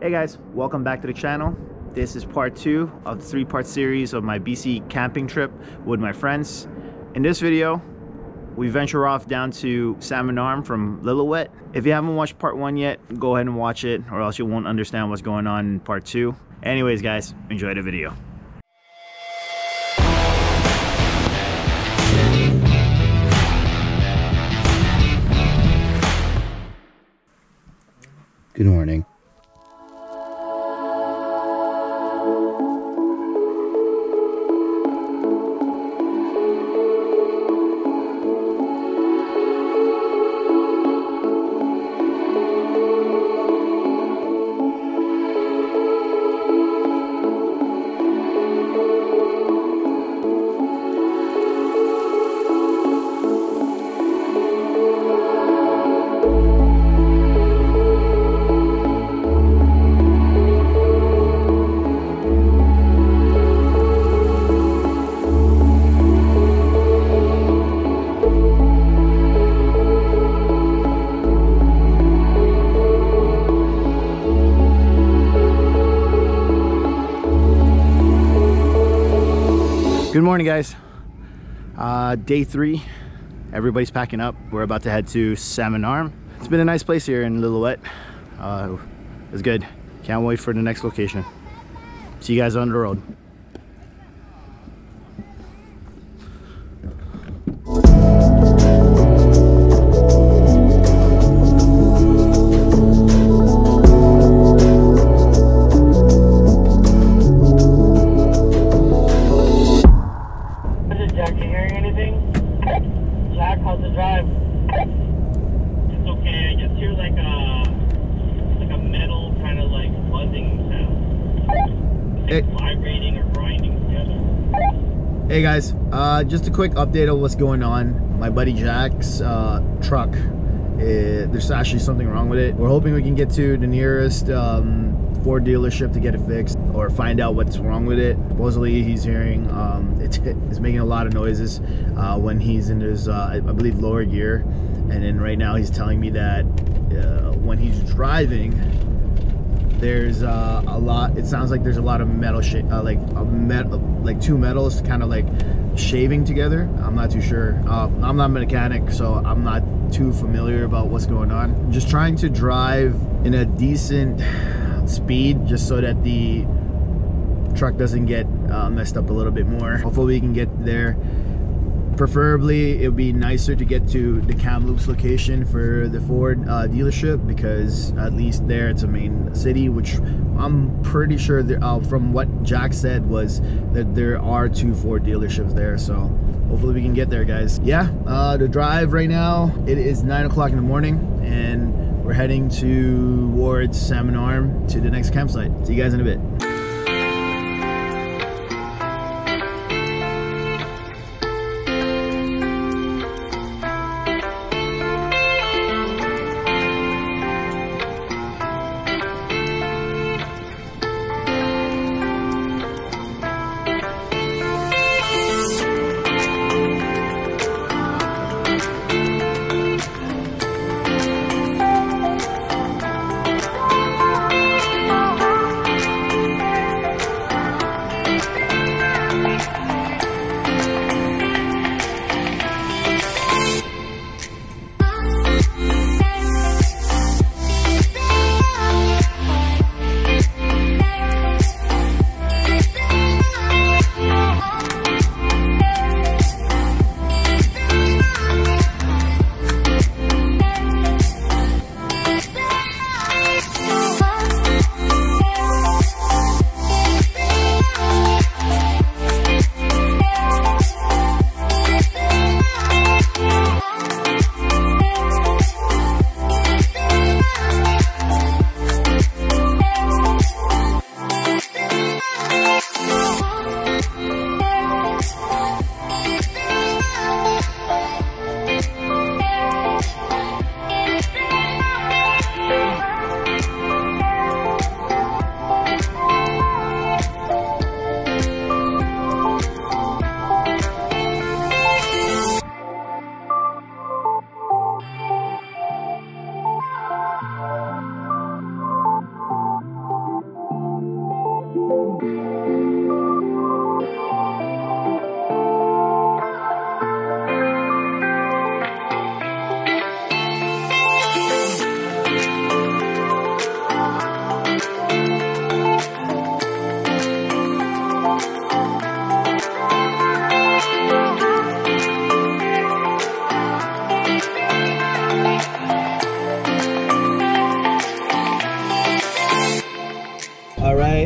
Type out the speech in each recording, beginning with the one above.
Hey guys, welcome back to the channel. This is part two of the three-part series of my BC camping trip with my friends. In this video, we venture off down to Salmon Arm from Lillooet. If you haven't watched part one yet, go ahead and watch it or else you won't understand what's going on in part two. Anyways guys, enjoy the video. Good morning. Good morning guys, day three, everybody's packing up. We're about to head to Salmon Arm. It's been a nice place here in Lillooet. It's good. Can't wait for the next location. See you guys on the road. Hey guys, just a quick update of what's going on. My buddy Jack's truck, there's actually something wrong with it. We're hoping we can get to the nearest Ford dealership to get it fixed or find out what's wrong with it. Supposedly he's hearing, it's making a lot of noises when he's in his, I believe, lower gear. And then right now he's telling me that when he's driving, there's a lot, it sounds like there's a lot of metal shit, like two metals kind of like shaving together. I'm not too sure. I'm not a mechanic, so I'm not too familiar about what's going on. I'm just trying to drive in a decent speed just so that the truck doesn't get messed up a little bit more. Hopefully we can get there. Preferably, it would be nicer to get to the Kamloops location for the Ford dealership, because at least there it's a main city, which I'm pretty sure there, from what Jack said, was that there are two Ford dealerships there. So hopefully we can get there, guys. Yeah, the drive right now, it is 9 o'clock in the morning and we're heading towards Salmon Arm to the next campsite. See you guys in a bit.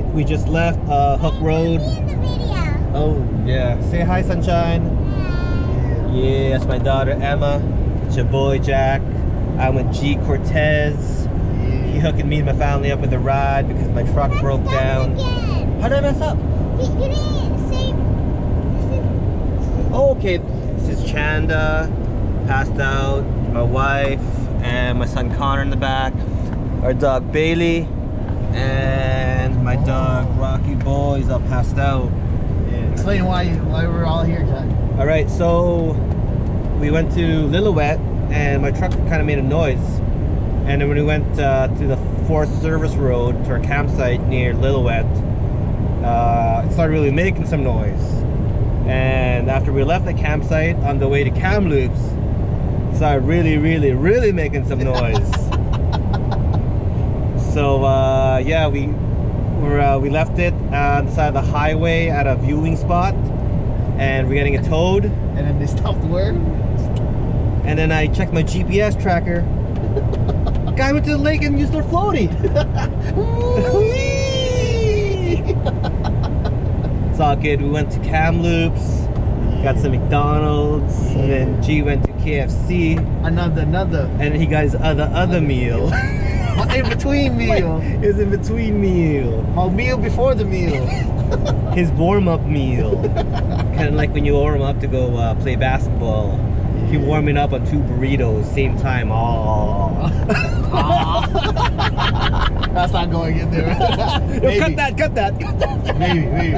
right, we just left Hook Road. Oh yeah, say hi, sunshine. Yeah, that's my daughter Emma. It's your boy Jack. I'm with Gee Cortes. He hooking me and my family up with a ride because my truck broke down. How did I mess up? You didn't say. Oh, okay. This is Chanda, passed out. My wife and my son Connor in the back. Our dog Bailey and my dog Rocky Boy is all passed out. Yeah. Explain why we're all here, Jack. All right, so we went to Lillooet and my truck kind of made a noise. And then when we went to the Forest Service Road to our campsite near Lillooet, it started really making some noise. And after we left the campsite on the way to Kamloops, it started really making some noise. So yeah, we left it on the side of the highway at a viewing spot. And we're getting it towed. And then they stopped the word. And then I checked my GPS tracker. Guy went to the lake and used their floaty. It's all good. We went to Kamloops, got some McDonald's, and then G went to KFC. Another. And he got his other meal. In between meal. It was in between meal. My meal before the meal. His warm-up meal. Kind of like when you warm up to go play basketball. He warming up on two burritos, same time. Oh. That's not going in there. No, cut that. Maybe.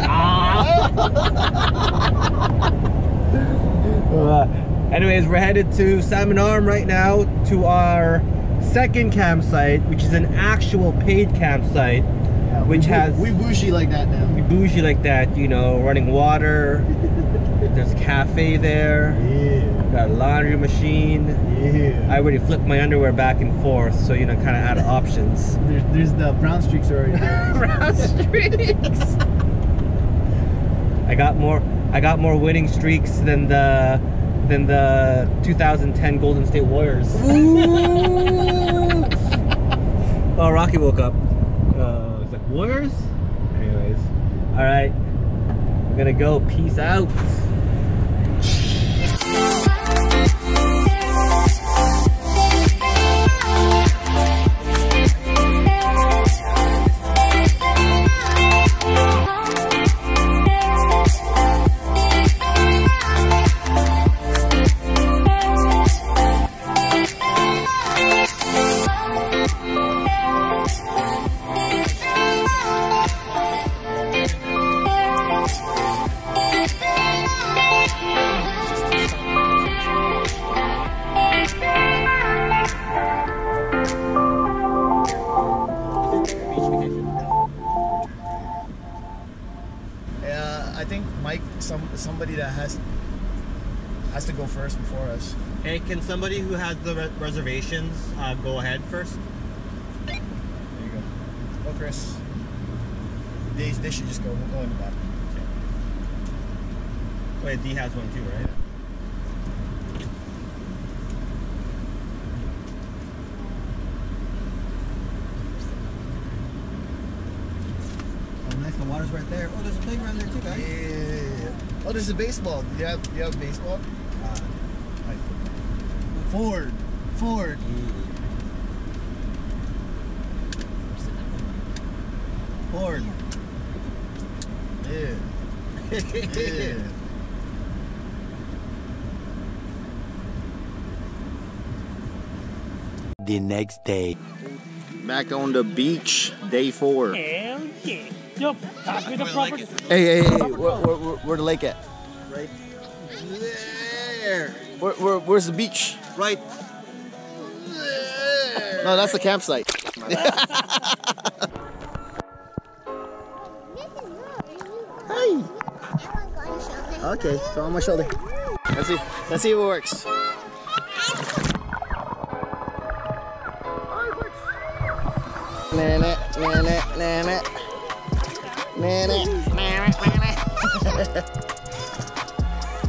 Anyways, we're headed to Salmon Arm right now to our second campsite, which is an actual paid campsite. Yeah, we bougie like that now. We bougie like that, you know, running water. There's a cafe there. Yeah. Got a laundry machine. Yeah. I already flipped my underwear back and forth, so you know, kind of out of options. There's the brown streaks already. Brown streaks. I got more winning streaks than the 2010 Golden State Warriors. Ooh. Oh, Rocky woke up. It's like Warriors. Anyways, all right. I'm gonna go. Peace out. Somebody that has to go first before us. Hey, can somebody who has the reservations go ahead first? There you go. Oh, Chris. They should just go. We'll go in the back. Okay. Wait, D has one too, right? Oh, nice. The water's right there. Oh, there's a playground there too, guys. Yeah. Oh, there's a baseball. You have baseball? Ford. Ford. Yeah. Yeah. The next day. Back on the beach, day 4. Hell yeah. Yo, pass me the proper. Hey, where the lake at? Right there. Where's the beach? Right there. No, that's the campsite. Hi. Okay, it's on my shoulder. Let's see if it works. Nah.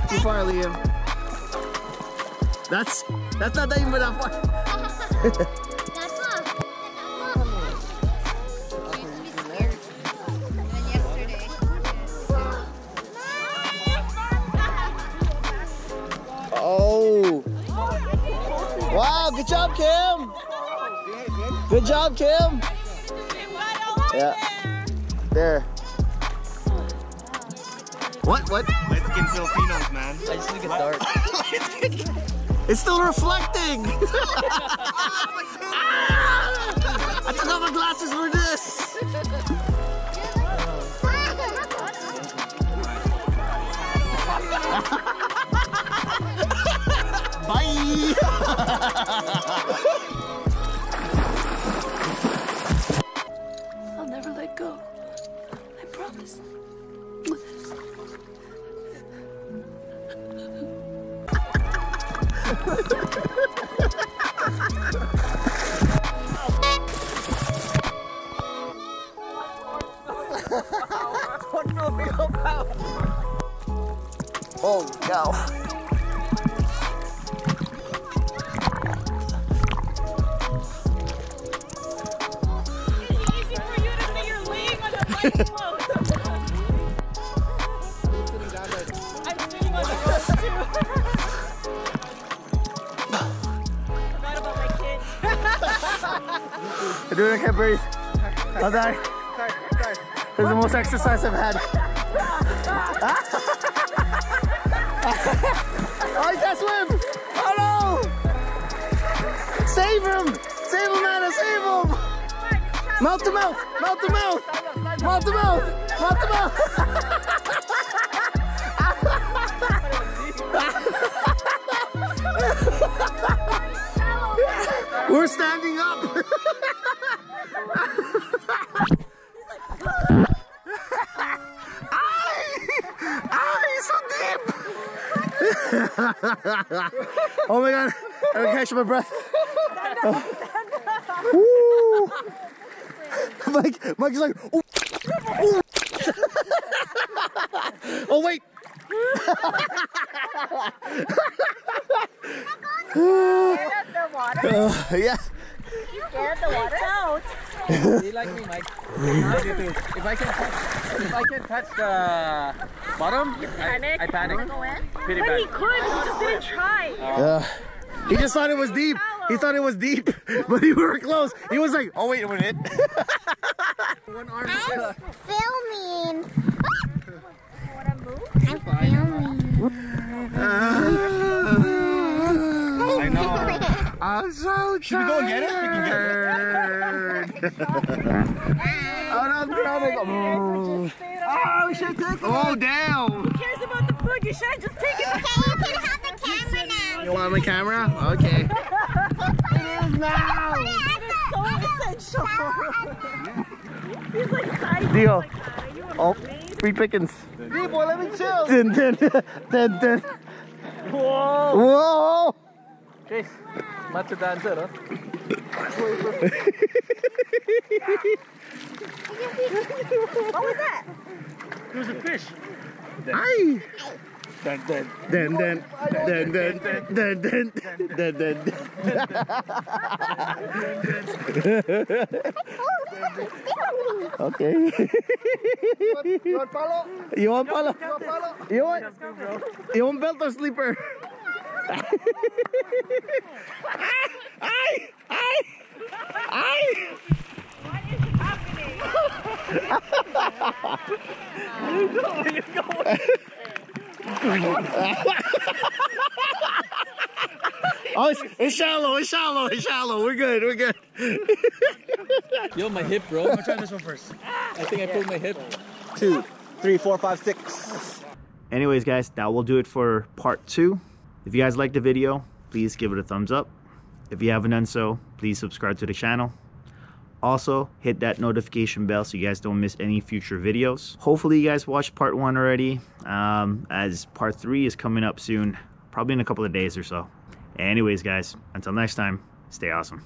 Too far, Liam. That's not even that far. That's off. Good job, Kim. Good job, Kim. Yeah. There. What? What? Let's get Filipinos, man. I just think it's dark. It's still reflecting. I took off my glasses for this. Bye. I'll never let go. I promise. Oh, no. I do, I can't breathe. I'll die. This is the most exercise I've had. Oh, he can't swim! Oh no! Save him! Save him, Anna! Save him! Mouth to mouth! Mouth to mouth! Mouth to mouth! Mouth to mouth! We're standing up! Oh my god, I'm gonna catch my breath. Stand up, stand up. Mike is like, oh, oh. Oh wait. Yeah. You scared the water? Out. You like me, Mike. If I can touch the bottom, I panic. But he could, he just didn't try. He just thought it was deep. He thought it was deep, but we were close. He was like, oh wait a minute. One arm. I'm filming. I'm filming. I know. I'm so tired. Should we go and get it? We can get it. I'm drowning. Oh, we should take it. Oh, damn. Who cares about the food? You should just take it. Okay, you can have the camera now. You want my camera? Okay. It is now. It is so essential. He's like side. Deal. Oh, free pickings. Hey, boy, let me chill. Dun, dun, dun, dun. Whoa. Whoa. Chase, match a dancer, huh? What was that? It was a fish. Aye. Dun dun dun dun dun dun dun dun dun dun. Okay. You want palo? You want palo? You want belt or sleeper? Aye. Oh, it's shallow. We're good. Yo, my hip, bro. I'm gonna try this one first. I think I pulled my hip. 2, 3, 4, 5, 6. Anyways, guys, that will do it for part 2. If you guys liked the video, please give it a thumbs up. If you haven't done so, please subscribe to the channel. Also, hit that notification bell so you guys don't miss any future videos. Hopefully you guys watched part 1 already, as part 3 is coming up soon, probably in a couple of days or so. Anyways, guys, until next time, stay awesome.